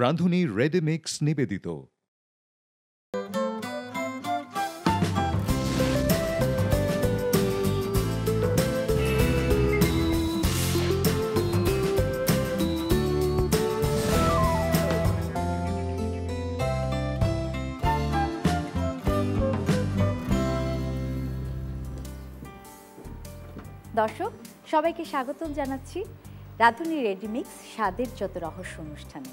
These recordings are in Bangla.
রাঁধুনি রেডি মিক্স নিবেদিত। দর্শক সবাইকে স্বাগতম জানাচ্ছি রাঁধুনি রেডি মিক্স স্বাদের যত রহস্য অনুষ্ঠানে।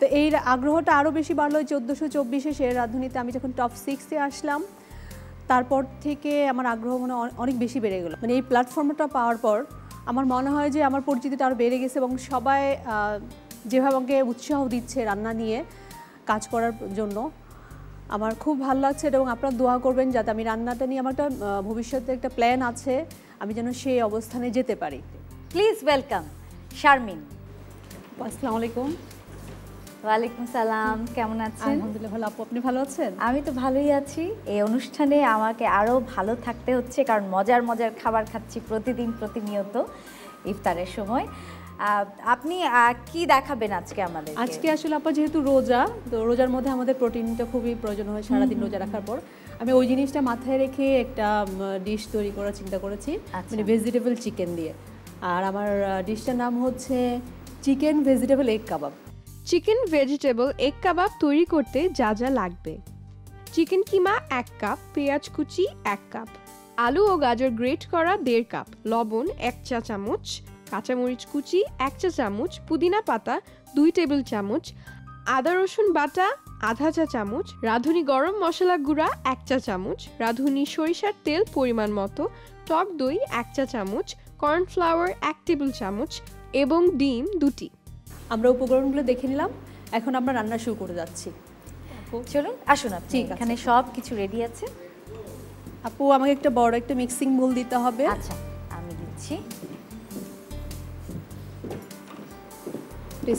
তো এই আগ্রহটা আরও বেশি বাড়লো 1424-এ সেরা রাঁধুনিতে আমি যখন টপ 6-এ আসলাম। তারপর থেকে আমার আগ্রহ মনে অনেক বেশি বেড়ে গেলো। মানে এই প্ল্যাটফর্মটা পাওয়ার পর আমার মনে হয় যে আমার পরিচিতিটা আরও বেড়ে গেছে, এবং সবাই যেভাবে আমাকে উৎসাহ দিচ্ছে রান্না নিয়ে কাজ করার জন্য, আমার খুব ভালো লাগছে। এবং আপনারা দোয়া করবেন যাতে আমি রান্নাটা নিয়ে আমার একটা ভবিষ্যতে একটা প্ল্যান আছে, আমি যেন সেই অবস্থানে যেতে পারি। Please welcome Sharmin. আসসালামু আলাইকুম। ওয়ালাইকুম সালাম। কেমন আছেন? আলহামদুলিল্লাহ ভালো। আপু আপনি ভালো আছেন? আমি তো ভালোই আছি। এই অনুষ্ঠানে আমাকে আরও ভালো থাকতে হচ্ছে, কারণ মজার মজার খাবার খাচ্ছি প্রতিদিন, প্রতিনিয়ত ইফতারের সময়। আপনি কি দেখাবেন আজকে আমাদের? আজকে আসলে আপা যেহেতু রোজা, তো রোজার মধ্যে আমাদের প্রোটিনটা খুবই প্রয়োজন হয় সারাদিন রোজা রাখার পর। আমি ওই জিনিসটা মাথায় রেখে একটা ডিশ তৈরি করার চিন্তা করেছি, মানে ভেজিটেবল চিকেন দিয়ে। আর আমার ডিশটার নাম হচ্ছে চিকেন ভেজিটেবল এগ কাবাব। চিকেন ভেজিটেবল এগ কাবাব তৈরি করতে যা যা লাগবে: চিকেন কিমা 1 কাপ, পেঁয়াজ কুচি 1 কাপ, আলু ও গাজর গ্রেট করা 1.5 কাপ, লবণ 1 চা চামচ, কাঁচামরিচ কুচি 1 চা চামচ, পুদিনা পাতা 2 টেবিল চামচ, আদা রসুন বাটা ½ চা চামচ, রাঁধুনি গরম মশলা গুঁড়া 1 চা চামচ, রাঁধুনি সরিষার তেল পরিমাণ মতো, টক দই 1 চা চামচ, কর্নফ্লাওয়ার 1 টেবিল চামচ এবং ডিম 2টি। আমরা উপকরণগুলো দেখে নিলাম, এখন আমরা রান্না শুরু করে যাচ্ছি। চলুন আসুন। আপনি এখানে সব কিছু রেডি আছে? আপু আমাকে একটা বড় একটা মিক্সিং বোল দিতে হবে। আচ্ছা আমি দিচ্ছি।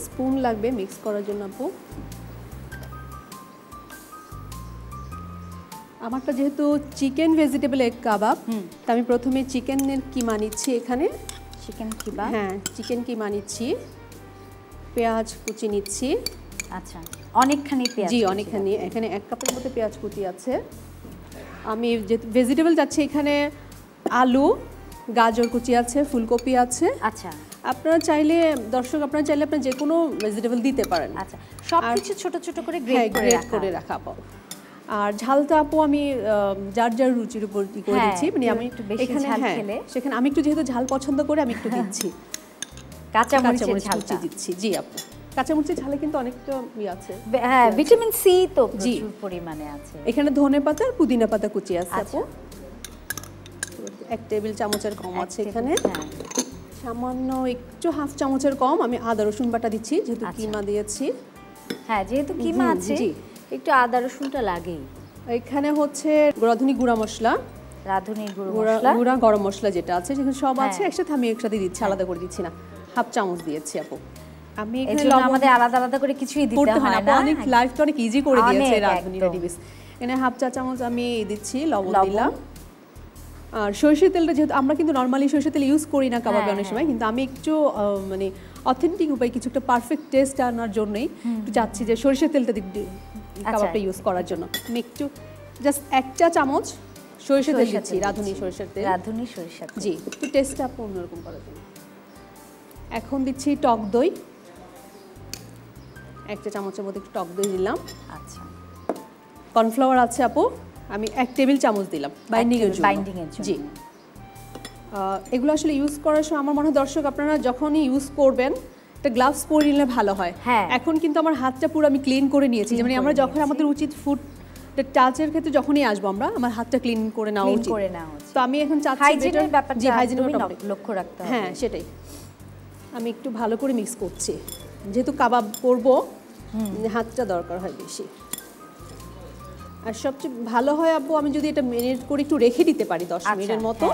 স্পুন লাগবে মিক্স করার জন্য আপু। আমারটা যেহেতু চিকেন ভেজিটেবল এগ কাবাব, তা আমি প্রথমে চিকেনের কিমা নিচ্ছি। এখানে চিকেন কিমা, হ্যাঁ চিকেন কিমা নিচ্ছি, পেঁয়াজ কুচি নিচ্ছি। আচ্ছা অনেকখানি পেঁয়াজ? জি অনেকখানি, এখানে 1 কাপের মতো পেঁয়াজ কুচি আছে। আমি যেহেতু ভেজিটেবল যাচ্ছে, এখানে আলু গাজর কুচি আছে, ফুলকপি আছে। আচ্ছা আপনারা চাইলে দর্শক আপনারা যে কোনো ভেজিটেবল দিতে পারেন। আচ্ছা সব কিছু ছোট ছোট করে গ্রেট করে রাখা। আর ঝালটা আপু আমি যার যার রুচির উপর করে দিচ্ছি, মানে আমি একটু বেশি ঝাল খেলে সেখানে আমি একটু যেহেতু ঝাল পছন্দ করে আমি একটু দিচ্ছি। কাঁচামরিচের ঝালটা দিচ্ছি? জি আপু কাঁচামরিচের ঝালে কিন্তু অনেকটা আছে, হ্যাঁ ভিটামিন সি তো প্রচুর পরিমাণে আছে। এখানে ধনেপাতা আর পুদিনা পাতা কুচি আছে আপু, 1 টেবিল চামচের কম আছে। এখানে সামান্য একটু 1/2 চামচের কম আমি আদা রসুন বাটা দিচ্ছি, যেহেতু কিমা দিয়েছি। হ্যাঁ যেহেতু কিমা আছে একটু আদা রসুনটা লাগেই। এখানে হচ্ছে রাঁধুনি গুঁড়া মশলা, রাঁধুনি গুঁড়া গরম মশলা যেটা আছে সেখানে সব আছে একসাথে, আমি একসাথে দিচ্ছি, আলাদা করে দিচ্ছি না। 1/2 চামচ দিয়েছি আপু। আমি এখানে আমাদের আলাদা আলাদা করে কিছুই দিতে হয় না, অনেক লাইফটা অনেক ইজি করে দিয়েছে রাঁধুনি রেডি মিক্স। এখানে 1/2 চা চামচ আমি দিচ্ছি লবণ দিলাম। আর সরষের তেলটা যেহেতু আমরা কিন্তু নর্মালি সরষের তেল ইউজ করি না কাবাবে অনেক সময়, কিন্তু আমি একটু মানে অথেন্টিক উপায় কিছু একটা পারফেক্ট টেস্ট আনার জন্যই একটু চাচ্ছি যে সরষের তেলটা কাবাবটা ইউজ করার জন্য আমি একটু জাস্ট 1 চা চামচ সরষের তেল দিচ্ছি, রাঁধুনি সরষের তেল। জি একটু টেস্টটা আপনি অন্যরকম করার জন্য। এখন দিচ্ছি টক দই, 1 চা চামচের মতো একটু টক দই দিলাম। আচ্ছা কর্নফ্লাওয়ার আছে আপু, আমি 1 টেবিল চামচ দিলাম বাইন্ডিংয়ের জন্য। জি এগুলো আসলে ইউজ করার সময় আমার মনে হয় দর্শক আপনারা যখনই ইউজ করবেন একটা গ্লাভস পরে নিলে ভালো হয়। এখন কিন্তু আমার হাতটা পুরো আমি ক্লিন করে নিয়েছি, মানে আমরা যখন আমাদের উচিত ফুড টাচের ক্ষেত্রে যখনই আসবো আমরা আমার হাতটা ক্লিন করে নেওয়া উচিত। তো আমি এখন হাইজিনের ব্যাপারটা লক্ষ্য রাখতে হবে। হ্যাঁ সেটাই আমি একটু ভালো করে মিক্স করছি, যেহেতু কাবাব করবো হাতটা দরকার হয় বেশি আর সবচেয়ে ভালো হয় আপু আমি যদি এটা মেরিনেট করে একটু রেখে দিতে পারি 10 মিনিটের মতো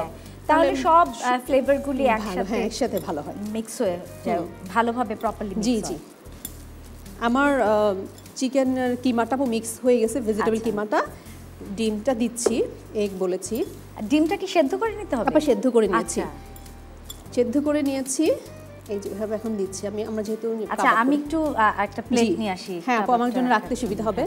তাহলে সব ফ্লেভার গুলি একসাথে ভালো হয় মিক্স হয়ে যায় ভালোভাবে প্রপারলি জি জি আমার চিকেন কিমাটা মিক্স হয়ে গেছে ভেজিটেবল কিমাটা ডিমটা দিচ্ছি এক বলেছি ডিমটা কি সেদ্ধ করে নিতে হবে আপা সেদ্ধ করে নিয়েছি সেদ্ধ করে নিয়েছি এই যেভাবে এখন দিচ্ছি আমি আমরা যেহেতু আচ্ছা আমি একটু একটা প্লেট নিয়ে আসি হ্যাঁ আপু আমার জন্য রাখতে সুবিধা হবে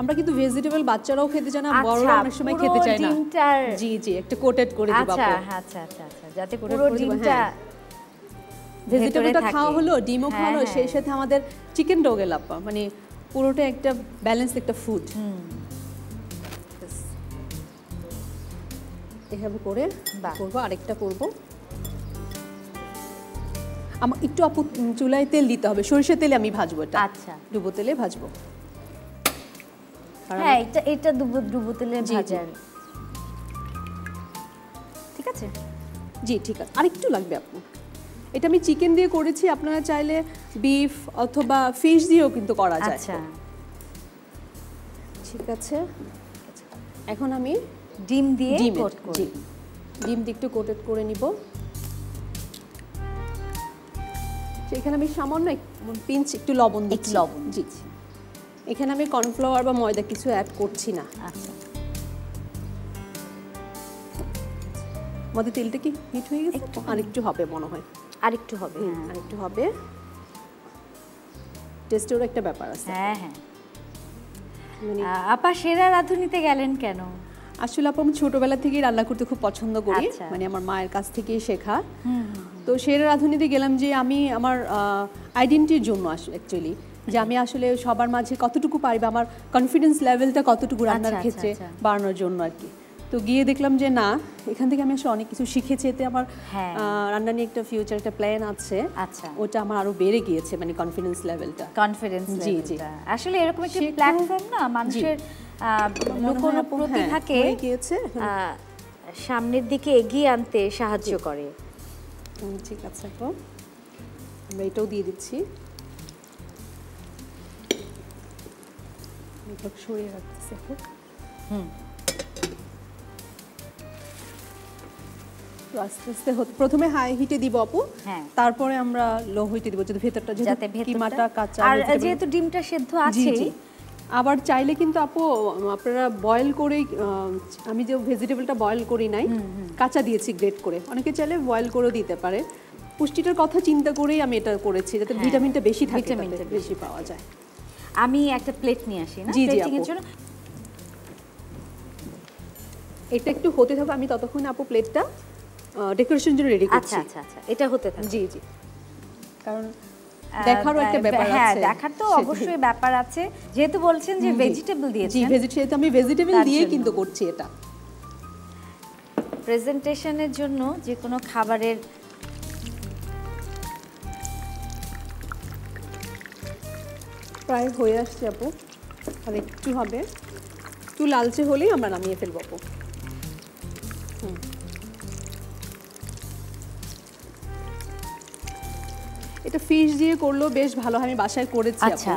আমরা কিন্তু ভেজিটেবল বাচ্চারাও খেতে জানা বড়রা অনেক সময় খেতে চায় না জি জি একটা কোটেড করে দিব আপু আচ্ছা আচ্ছা আচ্ছা আচ্ছা যাতে করে পুরো ডিমটা ভেজিটেবলটা খাওয়া হলো ডিমও খাওয়া হলো সেই সাথে আমাদের চিকেন ডগেল আপা মানে পুরোটা একটা ব্যালেন্স একটা ফুড এভাবে করে করব আরেকটা করব আমার একটু আপু চুলায় তেল দিতে হবে সরিষার তেলে আমি ভাজবো এটা আচ্ছা ডুবো তেলে ভাজবো হ্যাঁ এটা এটা ডুবো তেলে ভাজার ঠিক আছে জি ঠিক আছে আরেকটু লাগবে আপু এটা আমি চিকেন দিয়ে করেছি আপনারা চাইলে বিফ অথবা ফিশ দিয়েও কিন্তু করা যায় আচ্ছা ঠিক আছে এখন আমি ডিম দিয়ে কোট করি ডিম দিয়ে একটু কোটেড করে নিব এখানে আমি সামান্য পিঞ্চ একটু লবণ দিচ্ছি লবণ জি এখানে আমি কর্নফ্লাওয়ার বা ময়দা কিছু অ্যাড করছি না আচ্ছা আমাদের তেলটা কি হিট হয়ে গেছে আরেকটু হবে মনে হয় আরেকটু হবে হ্যাঁ আরেকটু হবে টেস্টের একটা ব্যাপার আছে হ্যাঁ হ্যাঁ আপা সেরা রাঁধুনিতে গেলেন কেন আসলে আপা আমি ছোটবেলা থেকেই রান্না করতে খুব পছন্দ করি মানে আমার মায়ের কাছ থেকেই শেখা তো সেরা রাঁধুনিতে গেলাম যে আমি আমার আইডেন্টিটির জন্য অ্যাকচুয়ালি যে আমি আসলে সবার মাঝে কতটুকু পারি বা আমার কনফিডেন্স লেভেলটা কতটুকু রান্নার ক্ষেত্রে বাড়ানোর জন্য আর কি তো গিয়ে দেখলাম যে না এখান থেকে আমি আসলে অনেক কিছু শিখেছি এতে আমার রান্না নিয়ে একটা ফিউচার একটা প্ল্যান আছে আচ্ছা ওটা আমার আরো বেড়ে গিয়েছে মানে কনফিডেন্স লেভেলটা কনফিডেন্স জি জি আসলে এরকম একটা প্ল্যাটফর্ম না মানুষের লুকোনো প্রতিভাকে সামনের দিকে এগিয়ে আনতে সাহায্য করে ঠিক আছে তো আমরা এটাও দিয়ে দিচ্ছি একটু সরিয়ে রাখতেছি হুম আস্তে আস্তে প্রথমে হাই হিটে দিব আপু তারপরে আমরা লো হিটে দিব যাতে ভেতরটা যাতে কিমাটা কাঁচা আর যেহেতু ডিমটা সেদ্ধ আছে আবার চাইলে কিন্তু আপু আপনারা বয়েল করে আমি যে ভেজিটেবলটা বয়েল করি নাই কাঁচা দিয়েছি গ্রেট করে অনেকে চাইলে বয়েল করেও দিতে পারে পুষ্টিটার কথা চিন্তা করেই আমি এটা করেছি যাতে ভিটামিনটা বেশি থাকে ভিটামিনটা বেশি পাওয়া যায় আমি একটা প্লেট নিয়ে আসি না প্লেটিং এর জন্য এটা একটু হতে থাকবে আমি ততক্ষণ আপু প্লেটটা ডেকোরেশন জন্য রেডি করছি আচ্ছা আচ্ছা এটা হতে থাকে জি জি কারণ দেখারও একটা ব্যাপার আছে হ্যাঁ দেখার তো অবশ্যই ব্যাপার আছে যেহেতু বলছেন যে ভেজিটেবল দিয়েছেন জি ভেজিটেবল আমি ভেজিটেবল দিয়ে কিন্তু করছি এটা প্রেজেন্টেশনের জন্য যে কোনো খাবারের প্রায় হয়ে আসছে আপু আর একটু হবে একটু লালচে হলেই আমরা নামিয়ে ফেলবো আপু এটা ফিশ দিয়ে করলো বেশ ভালো আমি বাসায় করেছি আপু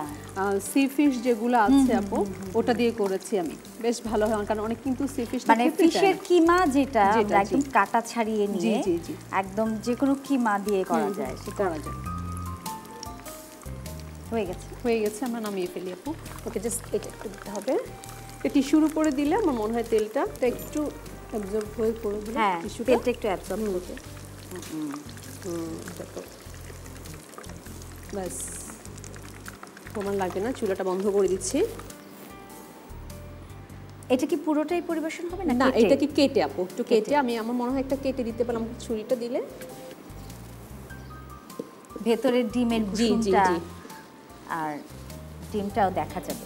সি ফিশ যেগুলো আছে আপু ওটা দিয়ে করেছি আমি বেশ ভালো হয় কারণ অনেক কিন্তু সি ফিশ মানে ফিশের কিমা যেটা একদম কাটা ছাড়িয়ে নিয়ে একদম যে কোনো কিমা দিয়ে করা যায় সেটা করা যায় হয়ে গেছে আমরা নামিয়ে ফেলি আপু ওকে জাস্ট এটা একটু দিতে হবে এটা টিস্যুর উপরে দিলে আমার মনে হয় তেলটা একটু অ্যাবজর্ব হয়ে পড়বে হ্যাঁ তেলটা একটু অ্যাবজর্ব হবে ব্যাস তোমার লাগবে না চুলাটা বন্ধ করে দিচ্ছি এটা কি পুরোটাই পরিবেশন হবে না না এটা কি কেটে আপু একটু কেটে আমি আমার মনে হয় একটা কেটে দিতে পারলাম ছুরিটা দিলে ভেতরের ডিমের ভুসিটা আর ডিমটাও দেখা যাবে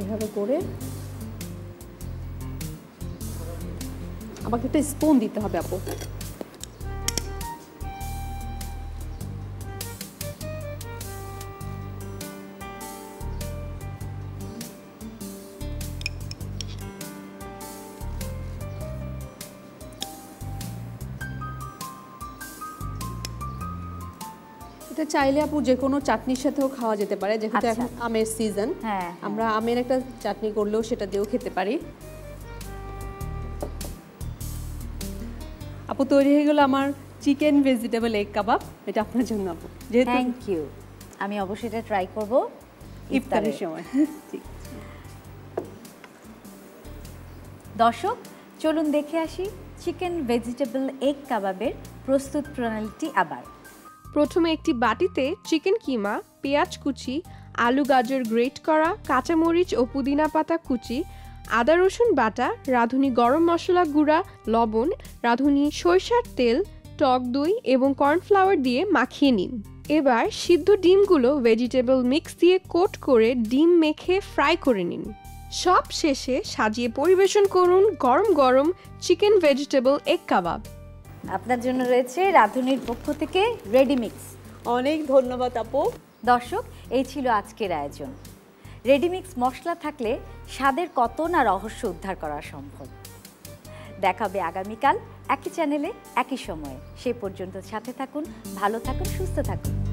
এইভাবে করে আমাকে একটা স্পুন দিতে হবে আপু এটা চাইলে আপু যে কোনো চাটনির সাথেও খাওয়া যেতে পারে, যেহেতু এখন আমের সিজন, আমরা আমের একটা চাটনি করলেও সেটা দিয়েও খেতে পারি। আপু তৈরি হয়ে গেল আমার চিকেন ভেজিটেবল এগ কাবাব, এটা আপনার জন্য আপু। থ্যাংক ইউ, আমি অবশ্যই এটা ট্রাই করব ইফতারের সময়। ঠিক দর্শক, চলুন দেখে আসি চিকেন ভেজিটেবল এগ কাবাবের প্রস্তুত প্রণালীটি আবার। প্রথমে একটি বাটিতে চিকেন কিমা, পেঁয়াজ কুচি, আলু গাজর গ্রেট করা, কাঁচামরিচ ও পুদিনা পাতা কুচি, আদা রসুন বাটা, রাঁধুনি গরম মশলা গুঁড়া, লবণ, রাঁধুনি সরষের তেল, টক দই এবং কর্নফ্লাওয়ার দিয়ে মাখিয়ে নিন। এবার সিদ্ধ ডিমগুলো ভেজিটেবল মিক্স দিয়ে কোট করে ডিম মেখে ফ্রাই করে নিন। সব শেষে সাজিয়ে পরিবেশন করুন গরম গরম চিকেন ভেজিটেবল এগ কাবাব। আপনার জন্য রয়েছে রাঁধুনির পক্ষ থেকে রেডি মিক্স। অনেক ধন্যবাদ আপু। দর্শক, এই ছিল আজকের আয়োজন। রেডি মিক্স মশলা থাকলে স্বাদের কত না রহস্য উদ্ধার করা সম্ভব। দেখাবে আগামীকাল একই চ্যানেলে একই সময়ে। সে পর্যন্ত সাথে থাকুন, ভালো থাকুন, সুস্থ থাকুন।